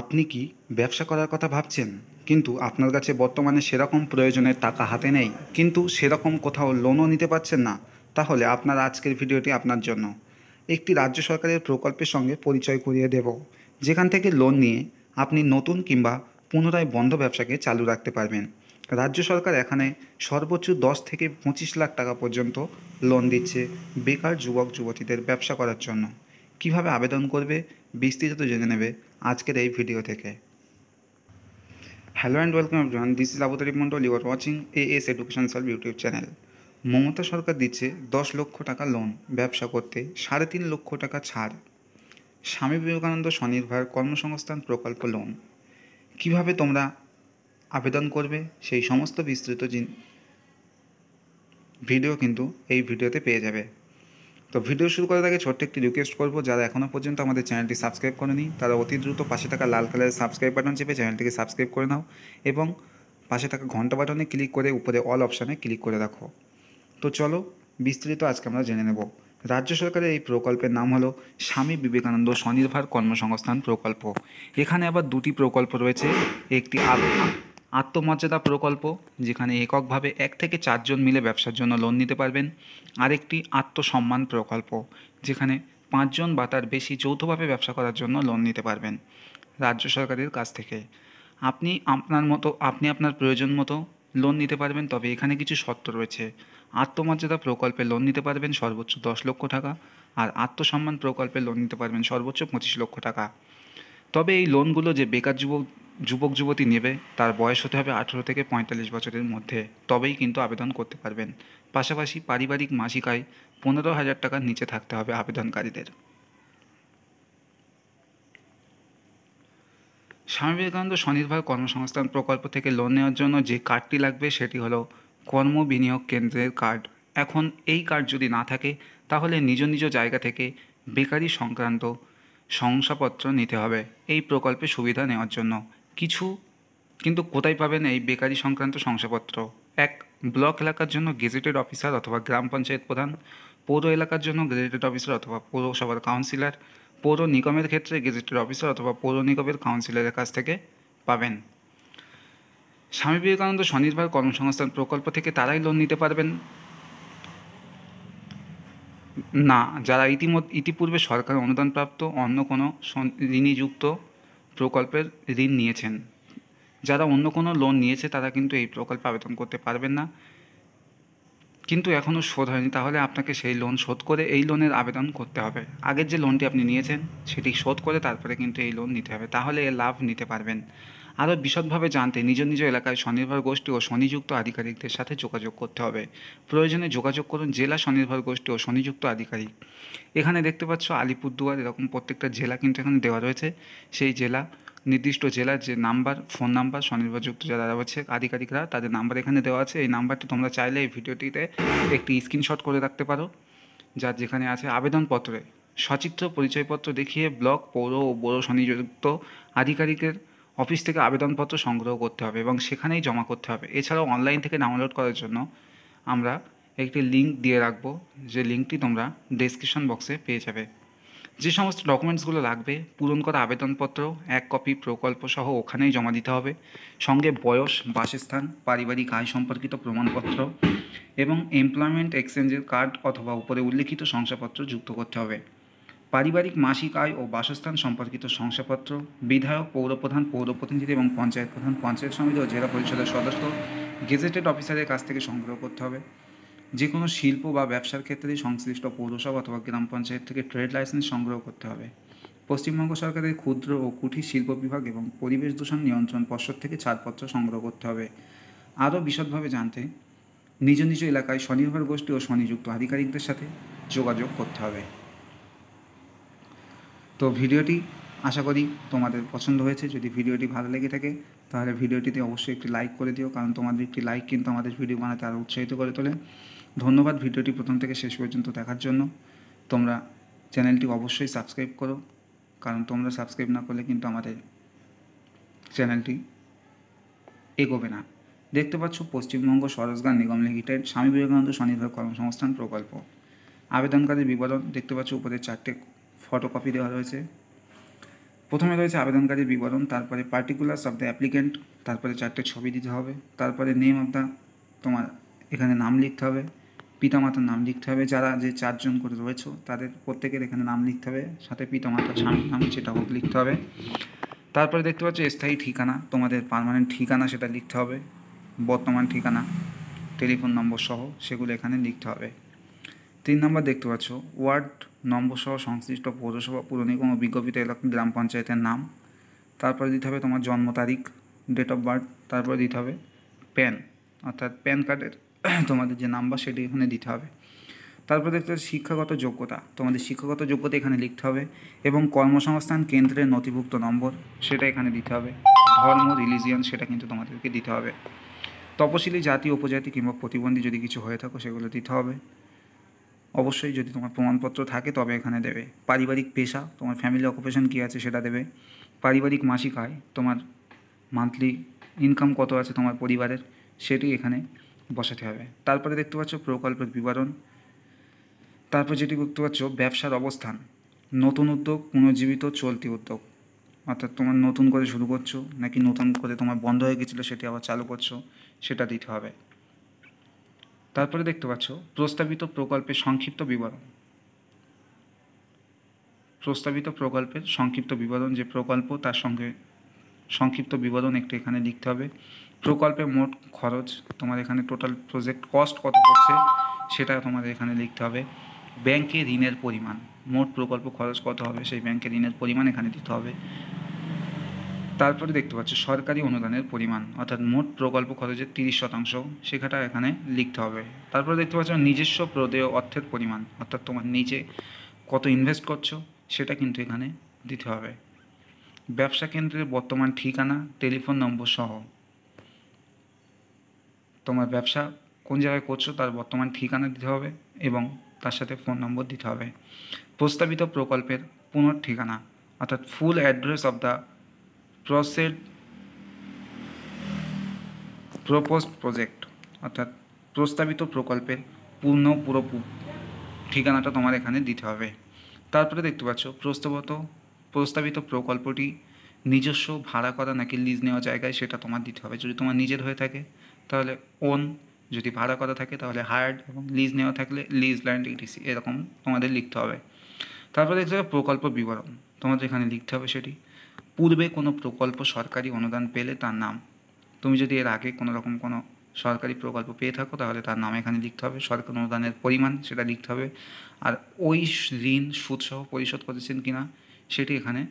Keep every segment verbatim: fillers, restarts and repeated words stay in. আপনি কি ব্যবসা করার কথা ভাবছেন কিন্তু আপনার কাছে বর্তমানে সেরকম প্রয়োজনের টাকা হাতে নেই কিন্তু সেরকম কোথাও লোনও নিতে পারছেন না? তাহলে আপনার আজকের ভিডিওটি আপনার জন্য। একটি রাজ্য সরকারের প্রকল্পের সঙ্গে পরিচয় করিয়ে দেব, যেখান থেকে লোন নিয়ে আপনি নতুন কিংবা পুনরায় বন্ধ ব্যবসাকে চালু রাখতে পারবেন। রাজ্য সরকার এখানে সর্বোচ্চ দশ থেকে পঁচিশ লাখ টাকা পর্যন্ত লোন দিচ্ছে বেকার যুবক যুবতীদের ব্যবসা করার জন্য। কিভাবে আবেদন করবে বিস্তারিত জেনে নেবে আজকের এই ভিডিও থেকে। Hello and welcome everyone, this is Abutarif Mondal, you are watching AS education solve YouTube channel. Mamata সরকার দিচ্ছে দশ লক্ষ টাকা লোন, ব্যবসা করতে সাড়ে তিন লক্ষ টাকা ছাড়। স্বামী বিবেকানন্দ স্বনির্ভর কর্মসংস্থান প্রকল্প লোন কিভাবে তোমরা আবেদন করবে সেই সমস্ত বিস্তৃত ভিডিও কিন্তু এই ভিডিওতে পেয়ে যাবে। তো ভিডিও শুরু করার আগে ছোট্ট একটি রিকোয়েস্ট করবো, যারা এখনও পর্যন্ত আমাদের চ্যানেলটি সাবস্ক্রাইব করেনি তারা অতি দ্রুত পাশে থাকা লাল কালারের সাবস্ক্রাইব বাটন চেপে চ্যানেলটিকে সাবস্ক্রাইব করে নাও এবং পাশে থাকা ঘন্টা বাটনে ক্লিক করে উপরে অল অপশানে ক্লিক করে রাখো। তো চলো বিস্তারিত আজকে আমরা জেনে নেব। রাজ্য সরকারের এই প্রকল্পের নাম হলো স্বামী বিবেকানন্দ স্বনির্ভর কর্মসংস্থান প্রকল্প। এখানে আবার দুটি প্রকল্প রয়েছে, একটি আত্মমর্যাদা প্রকল্প যেখানে এককভাবে এক থেকে চারজন মিলে ব্যবসার জন্য লোন নিতে পারবেন, আরেকটি আত্মসম্মান প্রকল্প যেখানে পাঁচজন বা তার বেশি যৌথভাবে ব্যবসা করার জন্য লোন নিতে পারবেন রাজ্য সরকারের কাছ থেকে। আপনি আপনার মতো আপনি আপনার প্রয়োজন মতো লোন নিতে পারবেন, তবে এখানে কিছু শর্ত রয়েছে। আত্মমর্যাদা প্রকল্পে লোন নিতে পারবেন সর্বোচ্চ দশ লক্ষ টাকা আর আত্মসম্মান প্রকল্পে লোন নিতে পারবেন সর্বোচ্চ পঁচিশ লক্ষ টাকা। তবে এই লোনগুলো যে বেকার যুবক যুবক যুবতী নেবে তার বয়স হতে হবে আঠেরো থেকে পঁয়তাল্লিশ বছরের মধ্যে, তবেই কিন্তু আবেদন করতে পারবেন। পাশাপাশি পারিবারিক মাসিক আয় পনেরো হাজার টাকার নিচে থাকতে হবে আবেদনকারীদের। স্বামী বিবেকানন্দ স্বনির্ভর কর্মসংস্থান প্রকল্প থেকে লোন নেওয়ার জন্য যে কার্ডটি লাগবে সেটি হলো কর্ম বিনিয়োগ কেন্দ্রের কার্ড। এখন এই কার্ড যদি না থাকে তাহলে নিজ নিজ জায়গা থেকে বেকারি সংক্রান্ত শংসাপত্র নিতে হবে এই প্রকল্পে সুবিধা নেওয়ার জন্য। কিছু কিন্তু কোথায় পাবেন এই বেকারি সংক্রান্ত শংসাপত্র? এক, ব্লক এলাকার জন্য গেজেটেড অফিসার অথবা গ্রাম পঞ্চায়েত প্রধান, পৌর এলাকার জন্য গেজেটেড অফিসার অথবা পৌরসভার কাউন্সিলর, পৌর নিগমের ক্ষেত্রে গেজেটেড অফিসার অথবা পৌর নিগমের কাউন্সিলরের কাছ থেকে পাবেন। স্বামী বিবেকানন্দ স্বনির্ভর কর্মসংস্থান প্রকল্প থেকে তারাই লোন নিতে পারবেন না যারা ইতিমধ্যে ইতিপূর্বে সরকার অনুদানপ্রাপ্ত অন্য কোনো ঋণীযুক্ত প্রকল্পের ঋণ নিয়েছেন। যারা অন্য কোনো লোন নিয়েছে তারা কিন্তু এই প্রকল্পে আবেদন করতে পারবেন না, কিন্তু এখনও শোধ হয়নি, তাহলে আপনাকে সেই লোন শোধ করে এই লোনের আবেদন করতে হবে। আগের যে লোনটি আপনি নিয়েছেন সেটি শোধ করে তারপরে কিন্তু এই লোন নিতে হবে, তাহলে এর লাভ নিতে পারবেন। আরও বিশদভাবে জানতে নিজ নিজ এলাকায় স্বনির্ভর গোষ্ঠী ও স্বনিযুক্ত আধিকারিকদের সাথে যোগাযোগ করতে হবে। প্রয়োজনে যোগাযোগ করুন জেলা স্বনির্ভর গোষ্ঠী ও স্বনিযুক্ত আধিকারিক। এখানে দেখতে পাচ্ছ আলিপুরদুয়ার, এরকম প্রত্যেকটা জেলা কিন্তু এখানে দেওয়া রয়েছে। সেই জেলা নির্দিষ্ট জেলার যে নাম্বার, ফোন নাম্বার স্বনির্ভরযুক্ত যারা রয়েছে আধিকারিকরা তাদের নাম্বার এখানে দেওয়া আছে। এই নাম্বারটি তোমরা চাইলে এই ভিডিওটিতে একটি স্ক্রিনশট করে রাখতে পারো, যা যেখানে আছে আবেদনপত্রে সচিত্র পরিচয়পত্র দেখিয়ে ব্লক, পৌর ও বড় স্বনিযুক্ত আধিকারিকের অফিস থেকে আবেদনপত্র সংগ্রহ করতে হবে এবং সেখানেই জমা করতে হবে। এছাড়াও অনলাইন থেকে ডাউনলোড করার জন্য আমরা একটি লিঙ্ক দিয়ে রাখবো, যে লিঙ্কটি তোমরা ডেসক্রিপশন বক্সে পেয়ে যাবে। যে সমস্ত ডকুমেন্টসগুলো লাগবে: পূরণ করা আবেদনপত্র, এক কপি প্রকল্প সহ ওখানেই জমা দিতে হবে, সঙ্গে বয়স, বাসস্থান, পারিবারিক আয় সম্পর্কিত প্রমাণপত্র এবং এমপ্লয়মেন্ট এক্সচেঞ্জের কার্ড অথবা উপরে উল্লেখিত শংসাপত্র যুক্ত করতে হবে। পারিবারিক মাসিক আয় ও বাসস্থান সম্পর্কিত শংসাপত্র, বিধায়ক, পৌরপ্রধান, পৌর প্রতিনিধি এবং পঞ্চায়েত প্রধান, পঞ্চায়েত সমিতি ও জেলা পরিষদের সদস্য, গেজেটেড অফিসারের কাছ থেকে সংগ্রহ করতে হবে। যে কোনো শিল্প বা ব্যবসার ক্ষেত্রে সংশ্লিষ্ট পৌরসভা অথবা গ্রাম পঞ্চায়েত থেকে ট্রেড লাইসেন্স সংগ্রহ করতে হবে। পশ্চিমবঙ্গ সরকারের ক্ষুদ্র ও কুটির শিল্প বিভাগ এবং পরিবেশ দূষণ নিয়ন্ত্রণ পর্ষদ থেকে ছাড়পত্র সংগ্রহ করতে হবে। আরও বিশদভাবে জানতে নিজ নিজ এলাকায় স্বনির্ভর গোষ্ঠী ও স্বনিযুক্ত আধিকারিকদের সাথে যোগাযোগ করতে হবে। তো ভিডিওটি আশা করি তোমাদের পছন্দ হয়েছে। যদি ভিডিওটি ভালো লেগে থাকে তাহলে ভিডিওটিতে অবশ্যই একটি লাইক করে দিও, কারণ তোমাদের একটি লাইক কিন্তু আমাদের ভিডিও বানাতে আরও উৎসাহিত করে তোলে। ধন্যবাদ ভিডিওটি প্রথম থেকে শেষ পর্যন্ত দেখার জন্য। তোমরা চ্যানেলটি অবশ্যই সাবস্ক্রাইব করো, কারণ তোমরা সাবস্ক্রাইব না করলে কিন্তু আমাদের চ্যানেলটি এগোবে না। দেখতে পাচ্ছ পশ্চিমবঙ্গ স্বরোজগার নিগম লিমিটেড স্বামী বিবেকানন্দ স্বনির্ভর কর্মসংস্থান প্রকল্প আবেদনকারীর বিবরণ দেখতে পাচ্ছ, উপরে চারটে ফটোকপি দেওয়া রয়েছে। प्रथमे रही है आवेदनकारी विवरण, तरह पार्टिकुलार्स अफ द एप्लिकेंट, तरह चारटे छवि दीते हैं, तरह नेम अफ द तुम्हारे एखे नाम लिखते है, पितामातार नाम लिखते है, जरा जो चार जन को रोच तर प्रत्येक एखे नाम लिखते है, साथ पितामातार स्वामी नाम से लिखते है। तरह देखते स्थायी ठिकाना, तुम्हारे परमानेंट ठिकाना से लिखते है, बर्तमान ठिकाना, टेलिफोन नम्बर सह सेगुलो एखाने लिखते है। तीन नम्बर देखते पाच्छ वार्ड नम्बर सह संश्लिष्ट पौरसभा पुर निगम विज्ञापित एलाका ग्राम पंचायतेर नाम, तारपर दीते हैं तुम्हार जन्म तारीख, डेट अफ बार्थ, तारपर दीते हैं पैन अर्थात पैन कार्डेर तुम्हारे जो नम्बर सेटी एखाने दीते हैं। तारपर देखते शिक्षागत योग्यता, तुम्हारे शिक्षागत योग्यता एखाने लिखते हैं और कर्मसंस्थान केंद्रेर नथिभुक्त नम्बर सेटा एखाने दीते हैं, धर्म रिलिजियन सेटा किन्तु तुम्हादेरके दीते हैं, तपशिली जाति उपजाति किंबा प्रतिबंधी यदि किछु हये थाको सेगुलो दीते हैं, अवश्य यदि तुम्हार प्रमाणपत्र थाके तबे एखाने देवे, पारिवारिक पेशा तुम्हार फैमिली अकुपेशन कि आछे सेटा देवे, पारिवारिक मासिक आय तुम्हार मान्थलि इनकाम कत आछे तुम्हार परिवारेर सेटी एखाने बसाते होबे। तारपरे देखते पाच्छ प्रकल्पेर विवरण, तारपर जेटी देखते पाच्छ व्यवसार अवस्थान, नतून उद्योग, पुनर्जीवित, चलती उद्योग, अर्थात तुम्हार नतून करे शुरू करछो नाकि नतून करे तुम्हार बन्ध हये गेछिलो सेटी आबार चालू करछो सेटा दिते होबे। तारपरे देखते पाच्छ प्रस्तावित प्रकल्पेर संक्षिप्त विवरण, प्रस्तावित प्रकल्पेर संक्षिप्त विवरण, जो प्रकल्प तार संगे संक्षिप्त विवरण एकटु एखाने लिखते होबे, प्रकल्पे मोट खरच तुम्हारे एखाने टोटाल प्रोजेक्ट कस्ट कत पड़छे सेटा तुम्हारे एखाने लिखते होबे, बैंके ऋणेर परिमाण, मोट प्रकल्प खरच कत होबे सेई बैंके ऋणेर परिमाण एखाने दिते होबे। तारपरे देखते पाच्छ सरकारी अनुदानेर परिमाण, अर्थात मोट प्रकल्प खरचेर तीस शतांश सेटा एखाने लिखते होबे। तारपरे देखते पाच्छ निजस्व प्रदेय अर्थेर परिमाण, अर्थात तोमार निजे कत इनभेस्ट करछो सेटा किन्तु एखाने दिते होबे, व्यवसा केंद्रेर बर्तमान ठिकाना, टेलिफोन नम्बर सह तोमार व्यवसा कोन जायगाय करछो तार बर्तमान ठिकाना दिते होबे एबं तार साथे फोन नम्बर दिते होबे। प्रस्तावित प्रकल्पेर पुनर्ठिकाना, अर्थात full address of the proposed propose project, अर्थात प्रस्तावित प्रकल्पेर पूर्ण पुरोपू ठिकानाटा तुम्हारे एखाने दिते होबे। तारपरे देखते पाच्छ प्रस्तावित प्रस्तावित प्रकल्पटी निजस्व भाड़ा करा नाकि लीज नेওয়া জায়গায় সেটা তোমার দিতে হবে, যদি তোমার নিজের হয়ে থাকে তাহলে ওন, যদি ভাড়া করা থাকে তাহলে হায়ার্ড, এবং লিজ নেওয়া থাকলে লিজ ল্যান্ড ইটিসি এরকম তোমাদের লিখতে হবে। তারপরে দেখতে হবে প্রকল্প বিবরণ, তোমাদের এখানে লিখতে হবে সেটি, पूर्वे कोनो प्रकल्प सरकारी अनुदान पेले तार नाम, तुम यदि एर आगे कोनो रकम कोनो सरकारी प्रकल्प पेये थाको ताहले तार नाम एखाने लिखते होबे, सरकारी अनुदानेर परिमाण सेटा लिखते होबे, और ओई ऋण सूद सह परिशोध करेछेन किना सेटी एखाने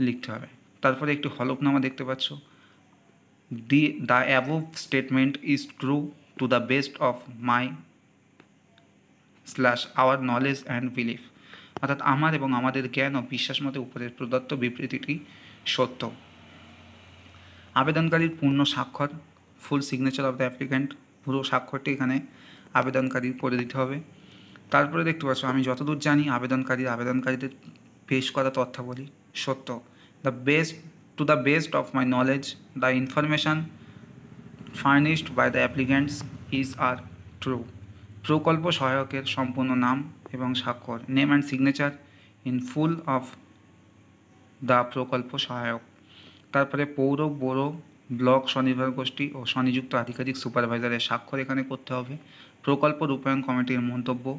लिखते होबे। तारपरे एकटी हलफनामा देखते पाच्छ, the the above statement is true to the best of my slash our knowledge and belief, अर्थात आमार एबं आमादेर ज्ञान और विश्वास मते उपरेर प्रदत्त विबृतिटी सत्य। आवेदनकारी पूर्ण स्वाक्षर, full signature of the applicant, पुरो स्वाक्षरटी एखाने आवेदनकारी करे दिते होबे। तारपरे देखते पाच्छ आमी जतदूर जानी आवेदनकारी आवेदनकारीदेर पेश करा तथ्यावली सत्य, the best to the best of my knowledge the information furnished by the applicants is are true, प्रकल्प सहायकेर सम्पूर्ण नाम एवं स्वाक्षर, name and signature in full of the प्रकल्प सहायक, तारपरे पौर बोरो ब्लक स्वनिर्भर गोष्ठी और स्वनियुक्त आधिकारिक सुपारभाइजारे स्वाक्षर एखाने करते होबे, प्रकल्प रूपायण कमिटिर मंतव्य,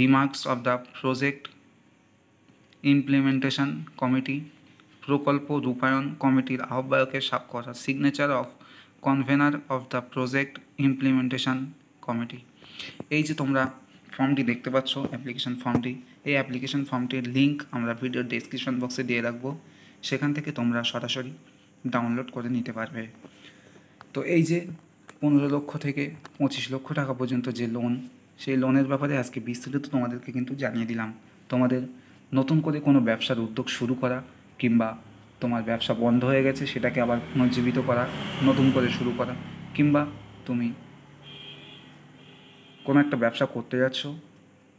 remarks of the project implementation committee, प्रकल्प रूपायण कमिटिर आह्वायकेर स्वाक्षर, signature of convener of the project implementation committee. एई जे तोमरा फर्मटी देखते पाच्छ एप्लिकेशन फर्मटी, ये एप्लिकेशन फर्मटिर लिंक आमरा भिडियो डेस्क्रिप्शन बक्से दिए राखबो, सेखान थेके तोमरा सरासरि डाउनलोड करे निते पारबे। तो एई जे पंद्रह लक्ष थेके पच्चीस लक्ष टाका पर्यन्त जे लोन, सेई लोनेर ब्यापारे आजके विस्तारित तोमादेरके किन्तु जानिये दिलाम। तोमादेर नतुन करे कोनो ब्यबसार उद्योग शुरू करा किंबा तोमार ब्यबसा बन्ध हये गेछे सेटाके आबार पुनर्जीवित करा, नतुन करे शुरू करा, किंबा तुमि कोनो एक व्यवसा करते जाच्छ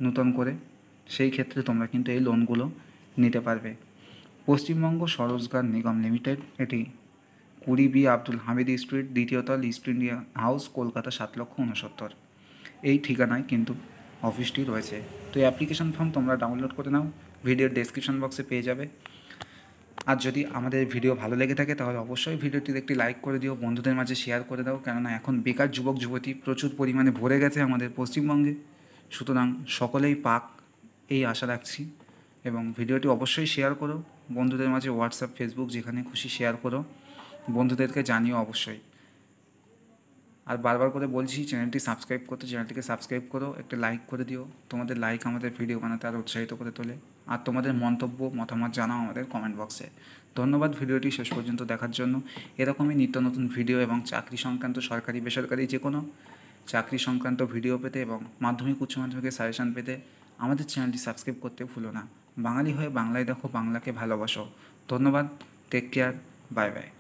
नूतन करे, सेई क्षेत्रे तोमरा किन्तु एई लोनगुलो निते पारबे। पश्चिमबंग स्वरोजगार निगम लिमिटेड, एटी कुड़ी बी आब्दुल हामिद स्ट्रीट, द्वितीय तल, इस्ट इंडिया हाउस, कलकाता सात लक्ष ऊनसत्तर, एई ठिकानाय किन्तु अफिसटी रयेछे। तो एप्लिकेशन फर्म तोमरा डाउनलोड करे नाओ, भिडियोर डेस्क्रिप्शन बक्से पेये जाबे। আর যদি আমাদের ভিডিও ভালো লেগে থাকে তাহলে অবশ্যই ভিডিওটিতে একটি লাইক করে দিও, বন্ধুদের মাঝে শেয়ার করে দাও, কেননা এখন বেকার যুবক যুবতী প্রচুর পরিমাণে ভরে গেছে আমাদের পশ্চিমবঙ্গে। সুতরাং সকলেই পাক এই আশা রাখছি, এবং ভিডিওটি অবশ্যই শেয়ার করো বন্ধুদের মাঝে, হোয়াটসঅ্যাপ ফেসবুক যেখানে খুশি শেয়ার করো, বন্ধুদেরকে জানিও অবশ্যই। আর বারবার করে বলছি চ্যানেলটি সাবস্ক্রাইব করতে, চ্যানেলটিকে সাবস্ক্রাইব করো, একটা লাইক করে দিও, তোমাদের লাইক আমাদের ভিডিও বানাতে আরও উৎসাহিত করে তোলে। আর তোমাদের মন্তব্য মতামত জানাও আমাদের কমেন্ট বক্সে। ধন্যবাদ ভিডিওটি শেষ পর্যন্ত দেখার জন্য। এরকমই নিত্য নতুন ভিডিও এবং চাকরি সংক্রান্ত সরকারি বেসরকারি যে কোনো চাকরি সংক্রান্ত ভিডিও পেতে এবং মাধ্যমিক উচ্চ মাধ্যমিকের সাজেশান পেতে আমাদের চ্যানেলটি সাবস্ক্রাইব করতে ভুলো না। বাঙালি হয়ে বাংলায় দেখো, বাংলাকে ভালোবাসো। ধন্যবাদ, টেক কেয়ার, বাই বাই।